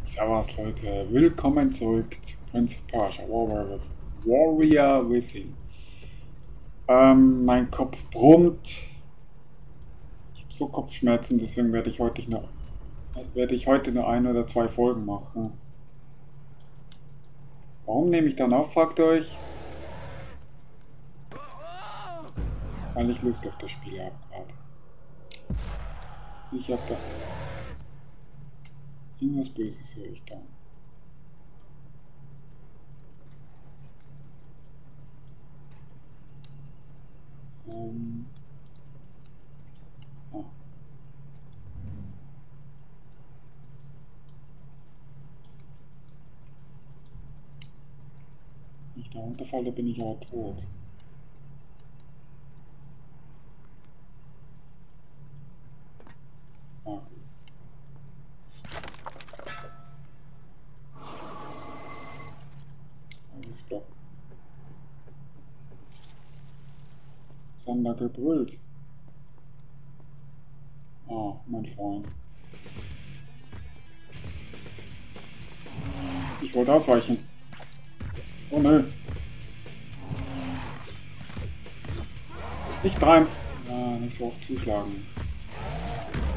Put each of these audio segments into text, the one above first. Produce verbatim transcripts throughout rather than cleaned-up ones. Servus Leute, willkommen zurück zu Prince of Persia, Warrior Within. Ähm, mein Kopf brummt. Ich habe so Kopfschmerzen, deswegen werde ich heute nur, werde ich heute nur ein oder zwei Folgen machen. Warum nehme ich dann auf, fragt euch? Weil ich Lust auf das Spiel habe gerade. Ich habe da... Irgendwas Böses höre ich da. Ähm. Ah. Wenn ich da runterfalle, bin ich aber tot. Ah, gut. Block. Sander gebrüllt. Ah, mein Freund. Ich wollte ausweichen. Oh nö. Nicht rein. Ah, nicht so oft zuschlagen.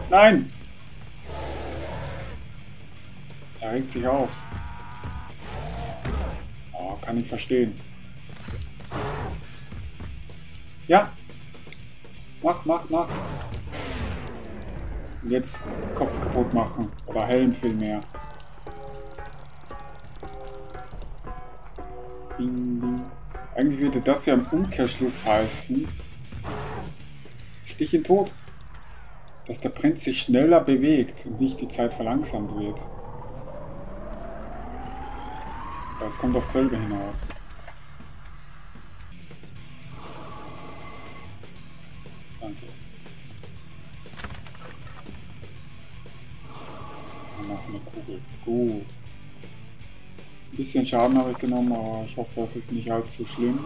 Nein! Er regt sich auf. Kann ich verstehen. Ja. Mach, mach, mach. Und jetzt Kopf kaputt machen. Oder Helm vielmehr. Bing, bing. Eigentlich würde das ja im Umkehrschluss heißen. Stich ihn tot. Dass der Prinz sich schneller bewegt und nicht die Zeit verlangsamt wird. Es kommt aufs selbe hinaus. Danke. Noch eine Kugel. Gut. Ein bisschen Schaden habe ich genommen, aber ich hoffe, es ist nicht allzu schlimm.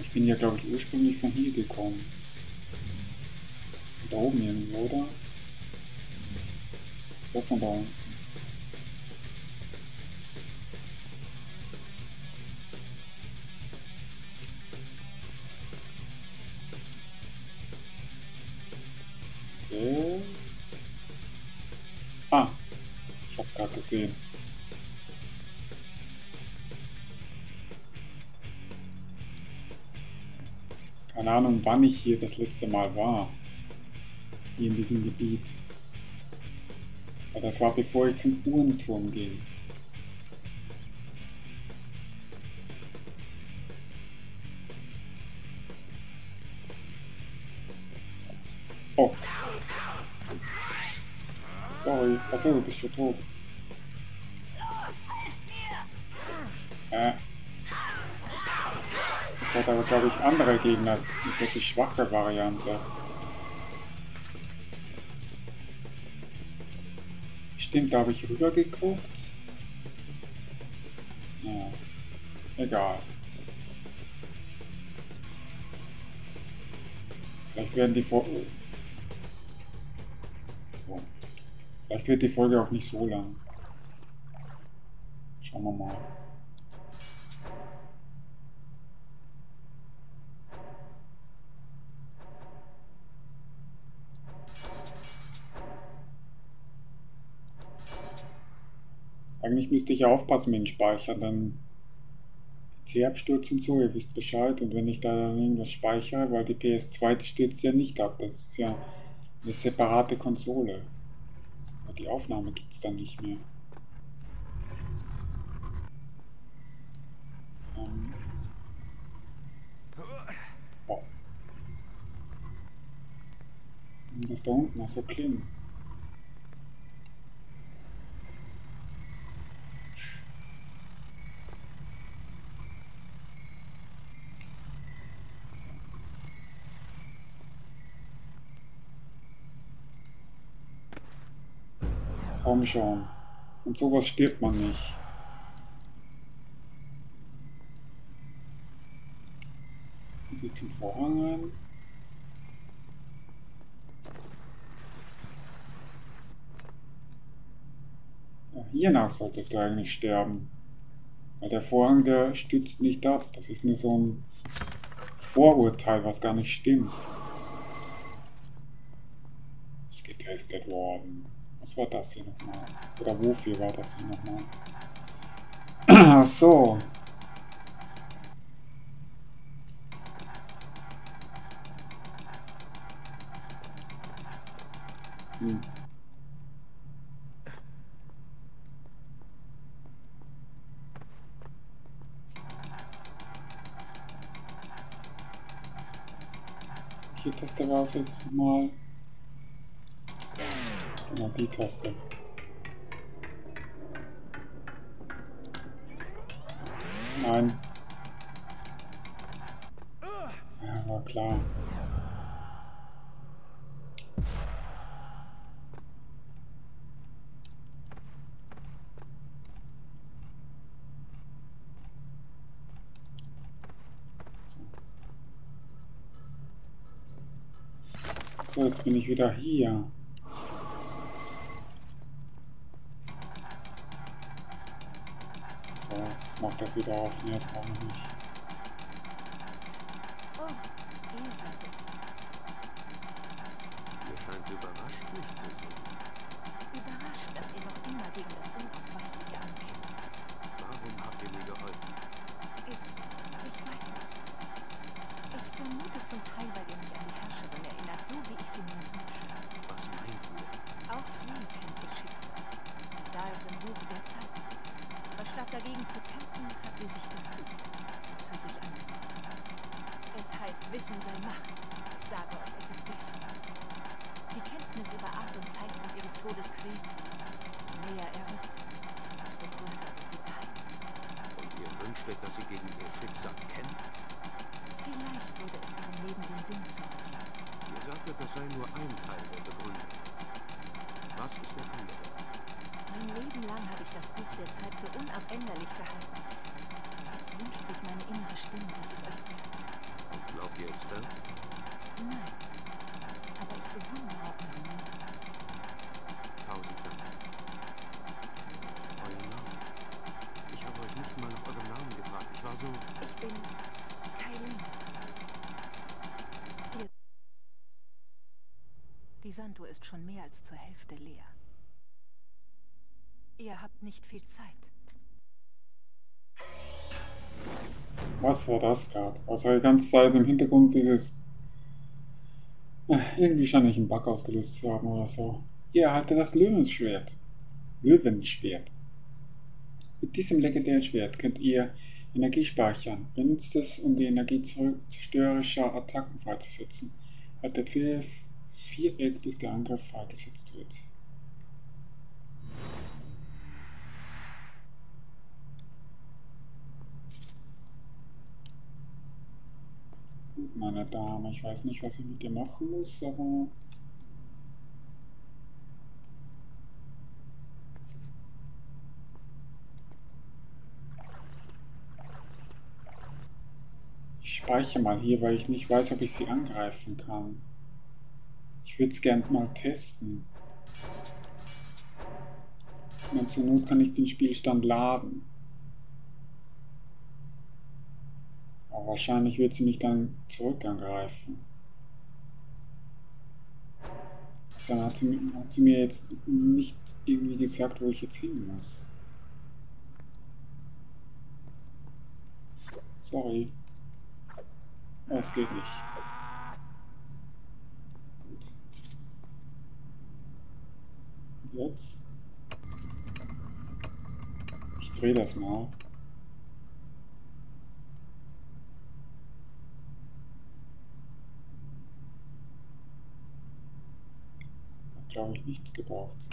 Ich bin ja, glaube ich, ursprünglich von hier gekommen. Von da oben irgendwo, oder? Oder von da unten? Okay. Ah, ich hab's gerade gesehen. Keine Ahnung, wann ich hier das letzte Mal war. Hier in diesem Gebiet. Aber das war, bevor ich zum Uhrenturm ging. Oh. Sorry. Achso, du bist schon tot. Äh. Das hat aber, glaube ich, andere Gegner. Das ist die schwache Variante. Stimmt, da habe ich rüber geguckt. Ja, egal. Vielleicht werden die Folge... So. Vielleicht wird die Folge auch nicht so lang. Schauen wir mal. Eigentlich müsste ich ja aufpassen mit dem Speicher, denn P C-Absturz und so, ihr wisst Bescheid. Und wenn ich da dann irgendwas speichere, weil die P S zwei stürzt ja nicht ab, das ist ja eine separate Konsole. Aber die Aufnahme gibt es dann nicht mehr. Ähm. Oh. Und das da unten noch so klingt. Komm schon, von sowas stirbt man nicht. sich den Vorhang an. Ja, hiernach solltest du eigentlich sterben. Weil der Vorhang, der stützt nicht ab. Das ist nur so ein Vorurteil, was gar nicht stimmt. Ist getestet worden. Was war das hier nochmal? Oder wofür war das hier nochmal? Ach so. Hm. Hier Taste war es jetzt mal. Genau, die Taste. Nein. Ja, war klar. So, jetzt bin ich wieder hier. So, jetzt macht das wieder auf. Nee, das brauche ich nicht. Ihr scheint überrascht, mich zu tun. Überrascht, dass ihr noch immer gegen das Unausweichliche angeht. Warum habt ihr mir geholfen? Ich, ich weiß nicht. Ich vermute zum Teil, weil ihr mich an die Herrscherin erinnert, so wie ich sie mir wünsche. Was meint ihr? Auch sie kennt ihr Schicksal. Sah es im Buch der Zeit. Aber statt dagegen zu kämpfen, hat sie sich gefügt. Es für sich angenommen. Es heißt, Wissen sei Macht. Ich sage euch, es ist wichtig. Die Kenntnis über Art und Zeitpunkt ihres Todes quält sie. Je näher er rückt, desto größer wird die Pein. Und ihr wünschtet, dass sie gegen ihr Schicksal kämpft? Vielleicht würde es ihrem Leben den Sinn zurückgeben. Ihr sagtet, das sei nur ein Teil der Begründung. Was ist der andere? Mein Leben lang habe ich das Buch der Zeit für unabänderlich gehalten. Jetzt wünscht sich meine innere Stimme, dass es euch bleibt. Und glaubt ihr es dann? Nein. Aber ich bewundere auch noch nie. Tausend Dank. Euer Name. Ich habe euch nicht mal nach eurem Namen gefragt. Ich war so... Ich bin... Kalina. Ihr... Die Sanduhr ist schon mehr als zur Hälfte leer. Ihr habt nicht viel Zeit. Was war das gerade? Also die ganze Zeit im Hintergrund dieses... Irgendwie scheint ich einen Bug ausgelöst zu haben oder so. Ihr erhaltet das Löwenschwert. Löwenschwert. Mit diesem legendären Schwert könnt ihr Energie speichern. Benutzt es, um die Energie zerstörerischer Attacken freizusetzen. Haltet vier Viereck, bis der Angriff freigesetzt wird. Meine Dame, ich weiß nicht, was ich mit dir machen muss, aber... Ich speichere mal hier, weil ich nicht weiß, ob ich sie angreifen kann. Ich würde es gerne mal testen. Und zur Not kann ich den Spielstand laden. Wahrscheinlich wird sie mich dann zurück angreifen. Also hat sie, hat sie mir jetzt nicht irgendwie gesagt, wo ich jetzt hin muss. Sorry. Oh, es geht nicht. Gut. Und jetzt? Ich drehe das mal. Glaube ich nichts gebraucht.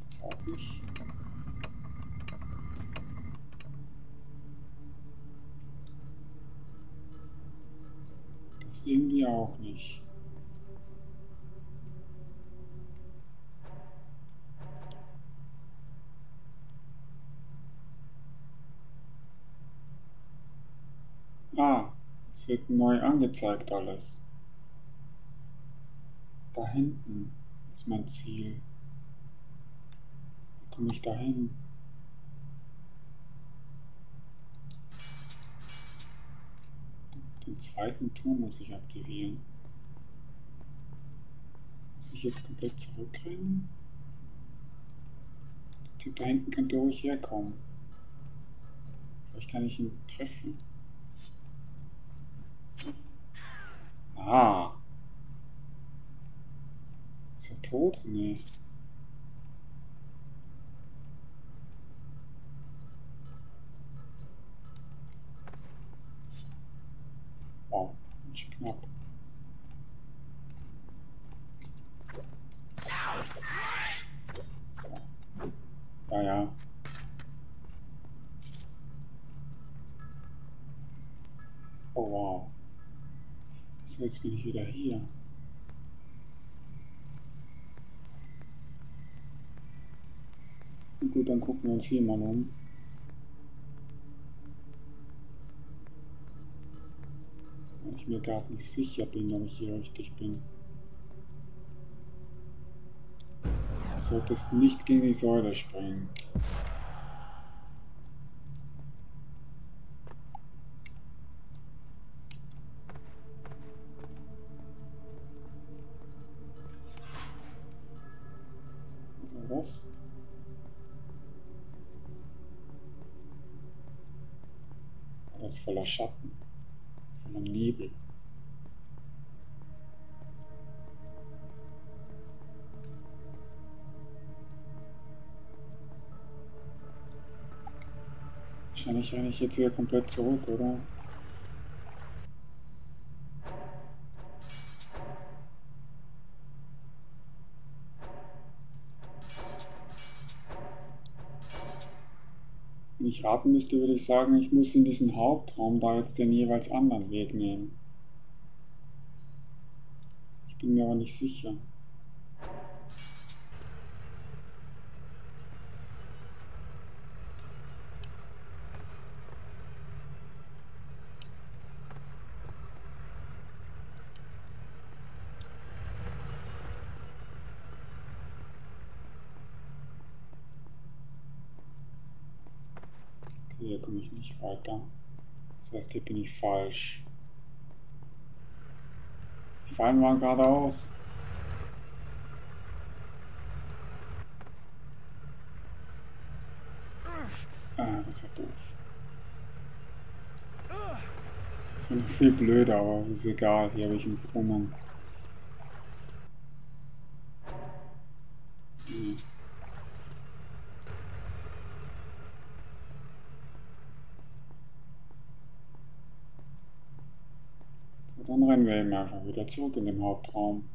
Das auch nicht. Das irgendwie auch nicht. Ah, es wird neu angezeigt alles. Da hinten ist mein Ziel. Wie komme ich da hin? Den zweiten Turm muss ich aktivieren. Muss ich jetzt komplett zurückrennen? Der Typ da hinten könnte ruhig herkommen. Vielleicht kann ich ihn treffen. Ah! Ist er tot? Nee. Wow, ganz schön knapp. So. Ja, ja. Oh wow. So, jetzt bin ich wieder hier. Und gut, dann gucken wir uns hier mal um. Weil ich mir gerade nicht sicher bin, ob ich hier richtig bin. Du solltest nicht gegen die Säule springen. Was? Das ist voller Schatten. Voller Nebel. Wahrscheinlich renne ich jetzt wieder komplett zurück, oder? Wenn ich raten müsste, würde ich sagen, ich muss in diesen Hauptraum da jetzt den jeweils anderen Weg nehmen. Ich bin mir aber nicht sicher. Hier komme ich nicht weiter. Das heißt, hier bin ich falsch. Die Fallen waren geradeaus. Ah, das war doof. Das war noch viel blöder, aber es ist egal. Hier habe ich einen Brunnen. Hm. Dann rennen wir eben einfach wieder zurück in den Hauptraum.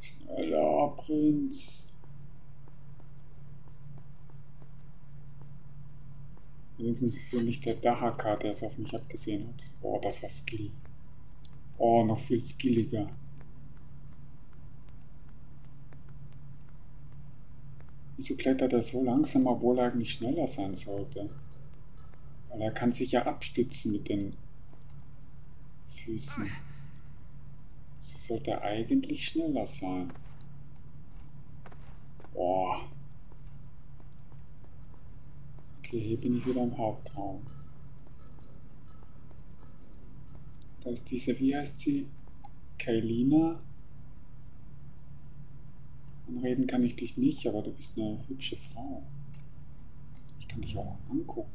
Schneller, Prinz! Wenigstens ist hier nicht der Dahaka, der es auf mich abgesehen hat. Oh, das war Skill. Oh, noch viel skilliger. Wieso klettert er so langsam, obwohl er eigentlich schneller sein sollte? Weil er kann sich ja abstützen mit den Füßen. So sollte er eigentlich schneller sein. Boah. Okay, hier bin ich wieder im Hauptraum. Da ist diese, wie heißt sie? Kalina? Anreden kann ich dich nicht, aber du bist eine hübsche Frau. Ich kann dich auch angucken.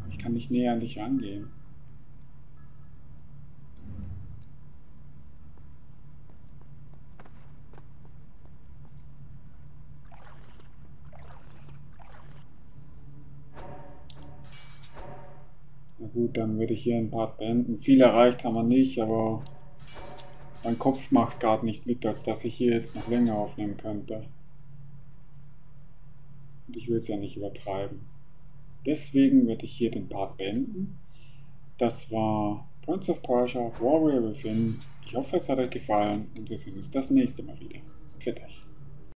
Aber ich kann nicht näher an dich rangehen. Na gut, dann würde ich hier ein paar beenden. Viel erreicht haben wir nicht, aber... Mein Kopf macht gerade nicht mit, als dass ich hier jetzt noch länger aufnehmen könnte. Und ich will es ja nicht übertreiben. Deswegen werde ich hier den Part beenden. Das war Prince of Persia, Warrior Within. Ich hoffe, es hat euch gefallen und wir sehen uns das nächste Mal wieder. Pfiat euch.